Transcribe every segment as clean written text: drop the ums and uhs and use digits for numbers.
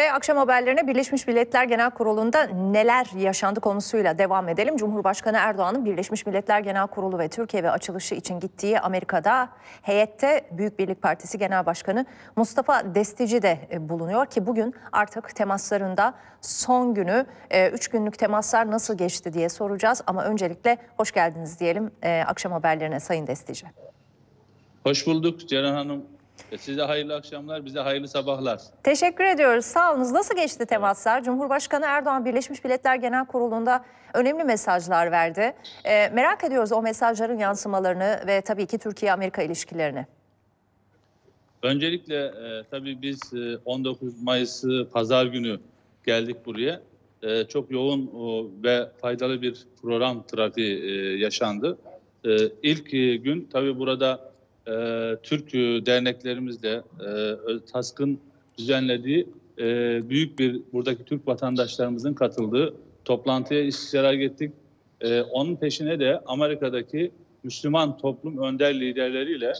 Ve akşam haberlerine Birleşmiş Milletler Genel Kurulu'nda neler yaşandı konusuyla devam edelim. Cumhurbaşkanı Erdoğan'ın Birleşmiş Milletler Genel Kurulu ve Türkiye ve açılışı için gittiği Amerika'da heyette Büyük Birlik Partisi Genel Başkanı Mustafa Destici de bulunuyor ki bugün artık temaslarında son günü. 3 günlük temaslar nasıl geçti diye soracağız ama öncelikle hoş geldiniz diyelim akşam haberlerine Sayın Destici. Hoş bulduk Ceren Hanım. Size hayırlı akşamlar, bize hayırlı sabahlar. Teşekkür ediyoruz. Sağolunuz. Nasıl geçti temaslar? Cumhurbaşkanı Erdoğan Birleşmiş Milletler Genel Kurulu'nda önemli mesajlar verdi. Merak ediyoruz o mesajların yansımalarını ve tabii ki Türkiye-Amerika ilişkilerini. Öncelikle tabii biz 19 Mayıs'ı Pazar günü geldik buraya. Çok yoğun ve faydalı bir program trafiği yaşandı. İlk gün tabii burada Türk derneklerimizle TASK'ın düzenlediği büyük bir buradaki Türk vatandaşlarımızın katıldığı toplantıya iştirak ettik. Onun peşine de Amerika'daki Müslüman toplum önder liderleriyle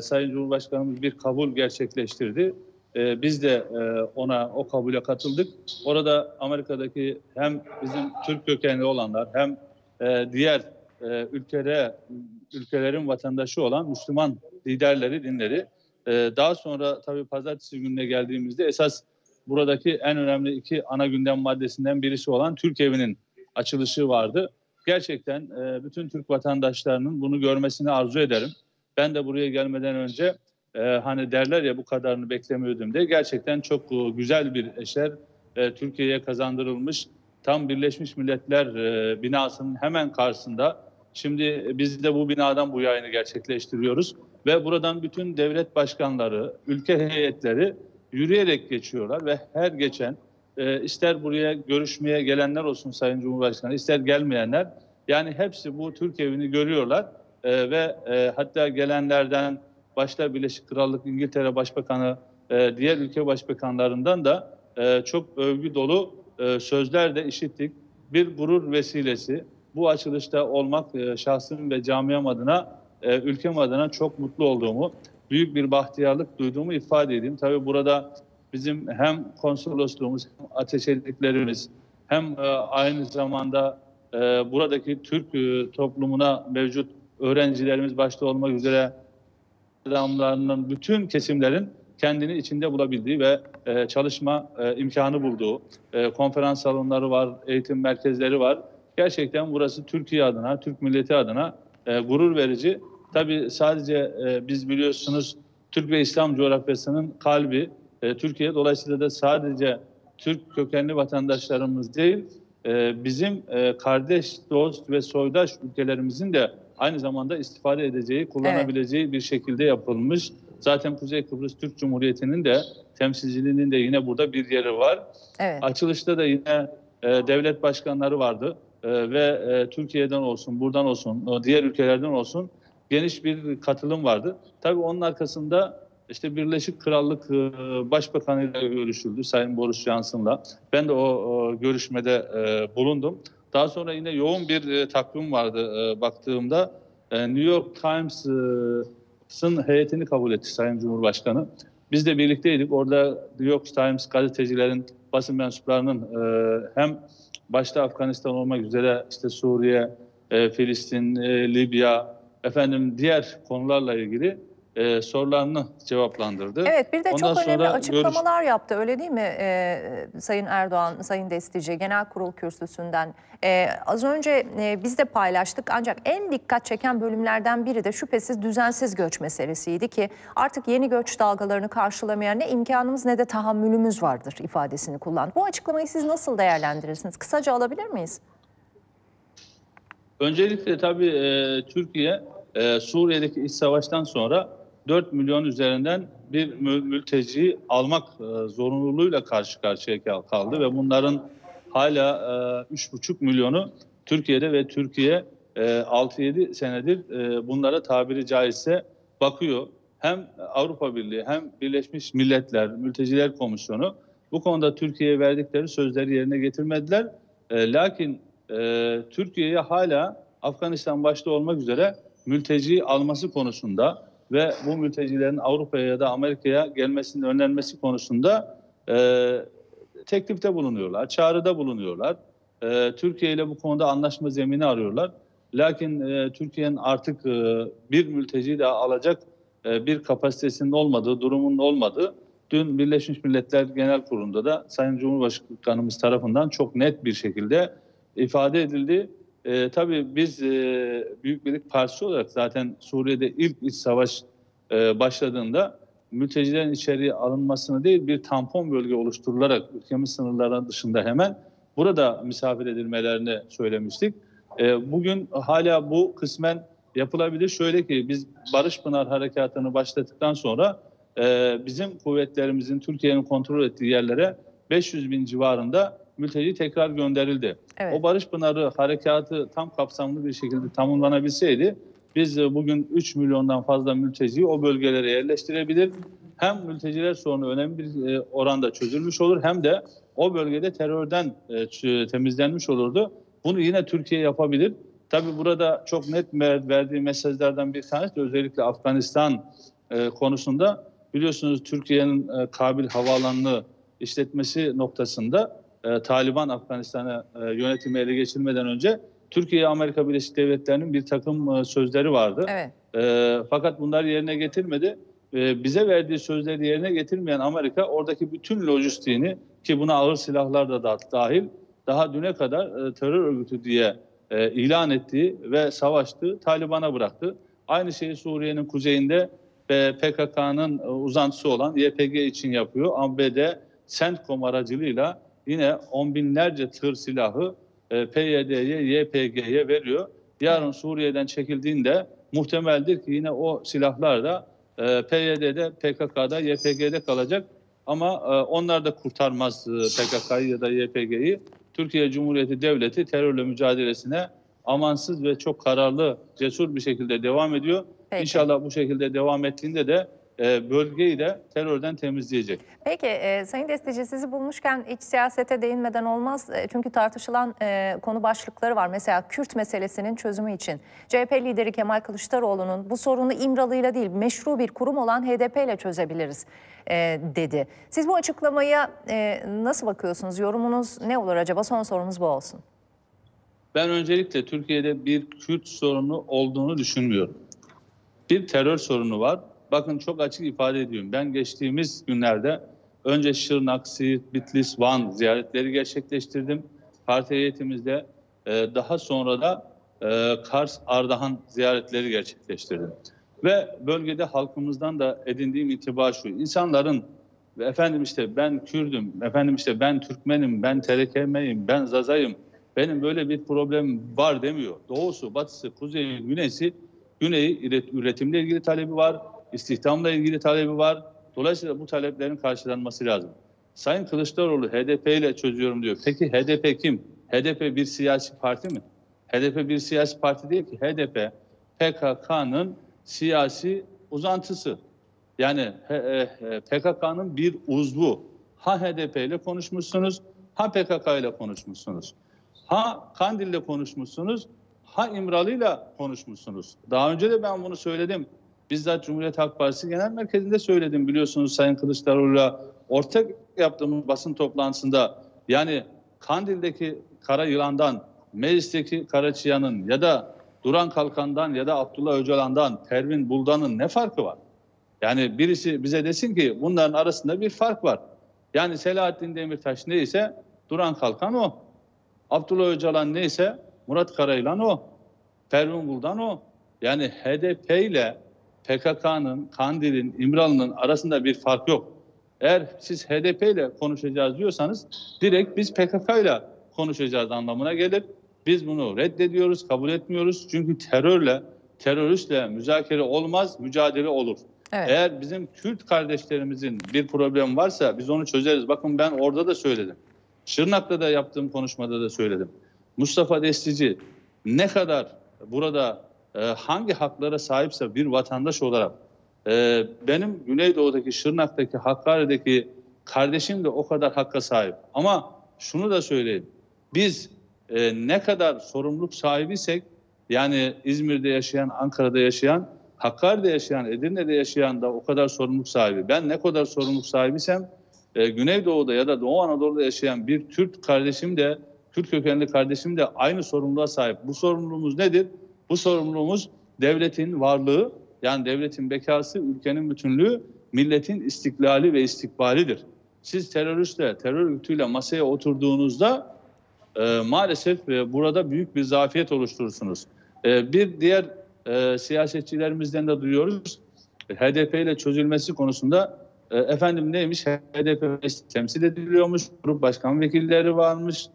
Sayın Cumhurbaşkanımız bir kabul gerçekleştirdi. Biz de ona o kabule katıldık. Orada Amerika'daki hem bizim Türk kökenli olanlar hem diğer ülkelerin vatandaşı olan Müslüman liderleri dinledi. Daha sonra tabii pazartesi gününe geldiğimizde esas buradaki en önemli iki ana gündem maddesinden birisi olan Türk evinin açılışı vardı. Gerçekten bütün Türk vatandaşlarının bunu görmesini arzu ederim. Ben de buraya gelmeden önce hani derler ya bu kadarını beklemiyordum diye gerçekten çok güzel bir eser Türkiye'ye kazandırılmış. Tam Birleşmiş Milletler binasının hemen karşısında. Şimdi biz de bu binadan bu yayını gerçekleştiriyoruz ve buradan bütün devlet başkanları, ülke heyetleri yürüyerek geçiyorlar ve her geçen ister buraya görüşmeye gelenler olsun Sayın Cumhurbaşkanı, ister gelmeyenler yani hepsi bu Türk evini görüyorlar ve hatta gelenlerden başta Birleşik Krallık, İngiltere Başbakanı, diğer ülke başbakanlarından da çok övgü dolu sözler de işittik. Bir gurur vesilesi. Bu açılışta olmak şahsım ve camiam adına, ülkem adına çok mutlu olduğumu, büyük bir bahtiyarlık duyduğumu ifade edeyim. Tabii burada bizim hem konsolosluğumuz, hem ateşeliklerimiz, hem aynı zamanda buradaki Türk toplumuna mevcut öğrencilerimiz başta olmak üzere adamlarının bütün kesimlerin kendini içinde bulabildiği ve çalışma imkanı bulduğu konferans salonları var, eğitim merkezleri var. Gerçekten burası Türkiye adına, Türk milleti adına gurur verici. Tabii sadece biz biliyorsunuz Türk ve İslam coğrafyasının kalbi Türkiye. Dolayısıyla da sadece Türk kökenli vatandaşlarımız değil, bizim kardeş, dost ve soydaş ülkelerimizin de aynı zamanda istifade edeceği, kullanabileceği bir şekilde yapılmış. Zaten Kuzey Kıbrıs Türk Cumhuriyeti'nin de temsilciliğinin de yine burada bir yeri var. Evet. Açılışta da yine devlet başkanları vardı. Ve Türkiye'den olsun, buradan olsun, diğer ülkelerden olsun geniş bir katılım vardı. Tabii onun arkasında işte Birleşik Krallık Başbakanı'yla görüşüldü, Sayın Boris Johnson'la. Ben de o görüşmede bulundum. Daha sonra yine yoğun bir takvim vardı baktığımda. New York Times'ın heyetini kabul etti Sayın Cumhurbaşkanı. Biz de birlikteydik. Orada New York Times gazetecilerin, basın mensuplarının hem başta Afganistan olmak üzere işte Suriye, Filistin, Libya, diğer konularla ilgili sorularını cevaplandırdı. Evet, bir de ondan çok önemli açıklamalar yaptı, öyle değil mi Sayın Erdoğan, Sayın Destici Genel Kurul kürsüsünden? Az önce biz de paylaştık ancak en dikkat çeken bölümlerden biri de şüphesiz düzensiz göç meselesiydi ki artık yeni göç dalgalarını karşılamaya ne imkanımız ne de tahammülümüz vardır ifadesini kullandı. Bu açıklamayı siz nasıl değerlendirirsiniz? Kısaca alabilir miyiz? Öncelikle tabii Türkiye Suriye'deki iç savaştan sonra 4 milyon üzerinden bir mülteci almak zorunluluğuyla karşı karşıya kaldı ve bunların hala 3,5 milyonu Türkiye'de ve Türkiye 6-7 senedir bunlara tabiri caizse bakıyor. Hem Avrupa Birliği hem Birleşmiş Milletler Mülteciler Komisyonu bu konuda Türkiye'ye verdikleri sözleri yerine getirmediler. Lakin Türkiye'ye hala Afganistan başta olmak üzere mülteci alması konusunda ve bu mültecilerin Avrupa'ya ya da Amerika'ya gelmesinin önlenmesi konusunda teklifte bulunuyorlar, çağrıda bulunuyorlar. Türkiye ile bu konuda anlaşma zemini arıyorlar. Lakin Türkiye'nin artık bir mülteci daha alacak bir kapasitesinin olmadığı, durumunun olmadığı dün Birleşmiş Milletler Genel Kurulu'nda da Sayın Cumhurbaşkanımız tarafından çok net bir şekilde ifade edildi. Tabii biz Büyük Birlik Partisi olarak zaten Suriye'de ilk iç savaş başladığında mültecilerin içeri alınmasını değil bir tampon bölge oluşturularak ülkemiz sınırlarının dışında hemen burada misafir edilmelerini söylemiştik. Bugün hala bu kısmen yapılabilir. Şöyle ki biz Barış Pınar Harekatı'nı başlattıktan sonra bizim kuvvetlerimizin Türkiye'nin kontrol ettiği yerlere 500 bin civarında mülteci tekrar gönderildi. Evet. O Barış Pınarı Harekatı tam kapsamlı bir şekilde tamamlanabilseydi biz bugün 3 milyondan fazla mülteciyi o bölgelere yerleştirebilir. Hem mülteciler sorunu önemli bir oranda çözülmüş olur hem de o bölgede terörden temizlenmiş olurdu. Bunu yine Türkiye yapabilir. Tabii burada çok net verdiği mesajlardan bir tanesi de özellikle Afganistan konusunda biliyorsunuz Türkiye'nin Kabil havaalanını işletmesi noktasında Taliban Afganistan'a yönetimi ele geçirmeden önce Türkiye Amerika Birleşik Devletleri'nin bir takım sözleri vardı. Evet. Fakat bunlar yerine getirmedi. Bize verdiği sözleri yerine getirmeyen Amerika oradaki bütün lojistiğini ki buna ağır silahlar da dahil daha düne kadar terör örgütü diye ilan ettiği ve savaştığı Taliban'a bıraktı. Aynı şeyi Suriye'nin kuzeyinde PKK'nın uzantısı olan YPG için yapıyor. ABD SENTCOM aracılığıyla yine on binlerce tır silahı PYD'ye, YPG'ye veriyor. Yarın Suriye'den çekildiğinde muhtemeldir ki yine o silahlar da PYD'de, PKK'da, YPG'de kalacak. Ama onlar da kurtarmaz PKK'yı ya da YPG'yi. Türkiye Cumhuriyeti Devleti terörle mücadelesine amansız ve çok kararlı, cesur bir şekilde devam ediyor. Peki. İnşallah bu şekilde devam ettiğinde de bölgeyi de terörden temizleyecek. Peki Sayın Destici sizi bulmuşken iç siyasete değinmeden olmaz. Çünkü tartışılan konu başlıkları var. Mesela Kürt meselesinin çözümü için CHP lideri Kemal Kılıçdaroğlu'nun bu sorunu İmralı'yla değil meşru bir kurum olan HDP ile çözebiliriz dedi. Siz bu açıklamaya nasıl bakıyorsunuz? Yorumunuz ne olur acaba? Son sorumuz bu olsun. Ben öncelikle Türkiye'de bir Kürt sorunu olduğunu düşünmüyorum. Bir terör sorunu var. Bakın çok açık ifade ediyorum. Ben geçtiğimiz günlerde önce Şırnak, Siirt, Bitlis, Van ziyaretleri gerçekleştirdim. Parti heyetimizde daha sonra da Kars, Ardahan ziyaretleri gerçekleştirdim. Ve bölgede halkımızdan da edindiğim intiba şu. İnsanların efendim işte ben Kürdüm, efendim işte ben Türkmenim, ben Terekemeyim, ben Zazayım, benim böyle bir problemim var demiyor. Doğusu, batısı, kuzeyi, güneyi üretimle ilgili talebi var. İstihdamla ilgili talebi var. Dolayısıyla bu taleplerin karşılanması lazım. Sayın Kılıçdaroğlu HDP ile çözüyorum diyor. Peki HDP kim? HDP bir siyasi parti mi? HDP bir siyasi parti değil ki. HDP PKK'nın siyasi uzantısı. Yani PKK'nın bir uzvu. Ha HDP ile konuşmuşsunuz, ha PKK ile konuşmuşsunuz. Ha Kandil ile konuşmuşsunuz, ha İmralı ile konuşmuşsunuz. Daha önce de ben bunu söyledim. Bizzat Cumhuriyet Halk Partisi Genel Merkezi'nde söyledim biliyorsunuz Sayın Kılıçdaroğlu'yla ortak yaptığımız basın toplantısında yani Kandil'deki Karayılan'dan, meclisteki Karaçıyan'ın ya da Duran Kalkan'dan ya da Abdullah Öcalan'dan, Pervin Buldan'ın ne farkı var? Yani birisi bize desin ki bunların arasında bir fark var. Yani Selahattin Demirtaş neyse Duran Kalkan o. Abdullah Öcalan neyse Murat Karayılan o. Pervin Buldan o. Yani HDP ile PKK'nın, Kandil'in, İmralı'nın arasında bir fark yok. Eğer siz HDP ile konuşacağız diyorsanız direkt biz PKK ile konuşacağız anlamına gelir. Biz bunu reddediyoruz, kabul etmiyoruz. Çünkü terörle, teröristle müzakere olmaz, mücadele olur. Evet. Eğer bizim Kürt kardeşlerimizin bir problemi varsa biz onu çözeriz. Bakın ben orada da söyledim. Şırnak'ta da yaptığım konuşmada da söyledim. Mustafa Destici ne kadar burada hangi haklara sahipse bir vatandaş olarak benim Güneydoğu'daki, Şırnak'taki, Hakkari'deki kardeşim de o kadar hakka sahip. Ama şunu da söyleyeyim. Biz ne kadar sorumluluk sahibiysek yani İzmir'de yaşayan, Ankara'da yaşayan, Hakkari'de yaşayan, Edirne'de yaşayan da o kadar sorumluluk sahibi. Ben ne kadar sorumluluk sahibiysem Güneydoğu'da ya da Doğu Anadolu'da yaşayan bir Türk kardeşim de, Türk kökenli kardeşim de aynı sorumluluğa sahip. Bu sorumluluğumuz nedir? Bu sorumluluğumuz devletin varlığı, yani devletin bekası, ülkenin bütünlüğü, milletin istiklali ve istikbalidir. Siz teröristle, terör örgütüyle masaya oturduğunuzda maalesef burada büyük bir zafiyet oluşturursunuz. Bir diğer siyasetçilerimizden de duyuyoruz. HDP ile çözülmesi konusunda efendim neymiş? HDP temsil ediliyormuş, grup başkan vekilleri varmış.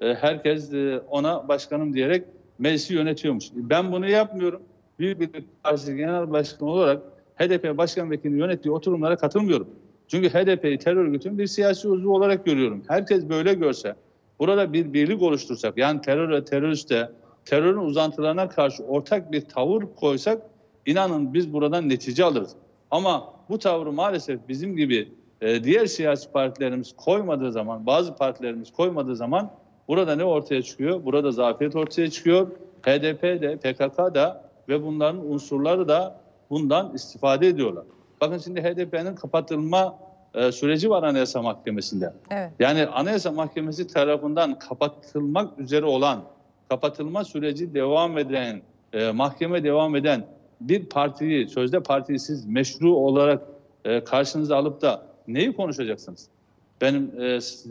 Herkes ona başkanım diyerek meclisi yönetiyormuş. Ben bunu yapmıyorum. Büyük Birlik Partisi Genel Başkanı olarak HDP Başkan Vekili'nin yönettiği oturumlara katılmıyorum. Çünkü HDP'yi terör örgütünün bir siyasi uzvu olarak görüyorum. Herkes böyle görse, burada bir birlik oluştursak, yani terör ve teröriste, terörün uzantılarına karşı ortak bir tavır koysak, inanın biz buradan netice alırız. Ama bu tavrı maalesef bizim gibi diğer siyasi partilerimiz koymadığı zaman, bazı partilerimiz koymadığı zaman burada ne ortaya çıkıyor? Burada zafiyet ortaya çıkıyor. HDP de, PKK da ve bunların unsurları da bundan istifade ediyorlar. Bakın şimdi HDP'nin kapatılma süreci var Anayasa Mahkemesi'nde. Evet. Yani Anayasa Mahkemesi tarafından kapatılmak üzere olan, kapatılma süreci devam eden, mahkeme devam eden bir partiyi, sözde partiyi siz meşru olarak karşınıza alıp da neyi konuşacaksınız? Benim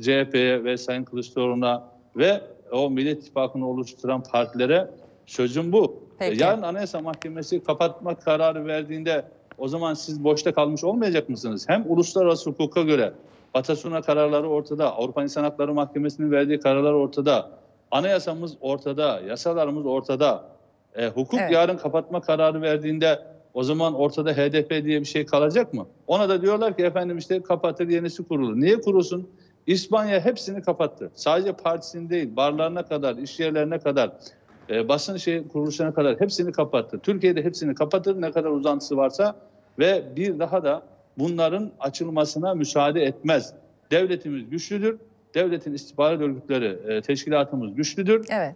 CHP'ye ve Sayın Kılıçdaroğlu'na ve o Millet İttifakı'nı oluşturan partilere sözüm bu. Peki. Yarın Anayasa Mahkemesi kapatma kararı verdiğinde o zaman siz boşta kalmış olmayacak mısınız? Hem uluslararası hukuka göre Batasuna kararları ortada, Avrupa İnsan Hakları Mahkemesi'nin verdiği kararlar ortada, anayasamız ortada, yasalarımız ortada. Hukuk evet. Yarın kapatma kararı verdiğinde o zaman ortada HDP diye bir şey kalacak mı? Ona da diyorlar ki efendim işte kapatır, yenisi kurulur. Niye kurulsun? İspanya hepsini kapattı. Sadece partisini değil, barlarına kadar, iş yerlerine kadar, basın kuruluşuna kadar hepsini kapattı. Türkiye'de hepsini kapatır, ne kadar uzantısı varsa, ve bir daha da bunların açılmasına müsaade etmez. Devletimiz güçlüdür. Devletin istihbarat örgütleri, teşkilatımız güçlüdür. Evet.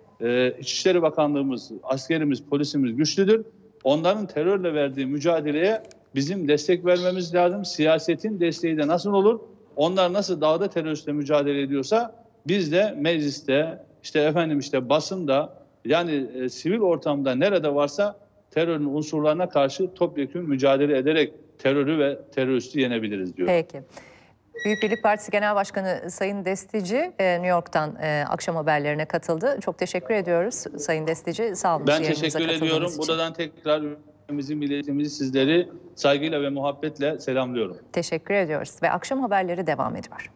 İçişleri Bakanlığımız, askerimiz, polisimiz güçlüdür. Onların terörle verdiği mücadeleye bizim destek vermemiz lazım. Siyasetin desteği de nasıl olur? Onlar nasıl dağda teröristle mücadele ediyorsa biz de mecliste, işte efendim işte basında, yani sivil ortamda nerede varsa terörün unsurlarına karşı topyekun mücadele ederek terörü ve teröristi yenebiliriz diyor. Peki. Büyük Birlik Partisi Genel Başkanı Sayın Destici New York'tan akşam haberlerine katıldı. Çok teşekkür ediyoruz Sayın Destici. Sağ olun. Ben teşekkür ediyorum. İçin. Buradan tekrar ülkemizi, milletimizi, sizleri saygıyla ve muhabbetle selamlıyorum. Teşekkür ediyoruz ve akşam haberleri devam ediyor.